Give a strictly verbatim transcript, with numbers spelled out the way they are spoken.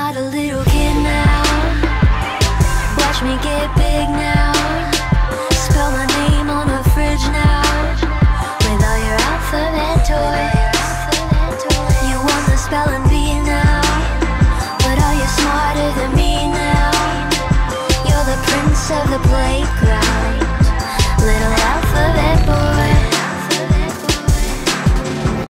not a little kid now. Watch me get big now. Spell my name on a fridge now. With all your alphabet toys, you want the spelling bee now. But are you smarter than me now? You're the prince of the playground, little alphabet boy.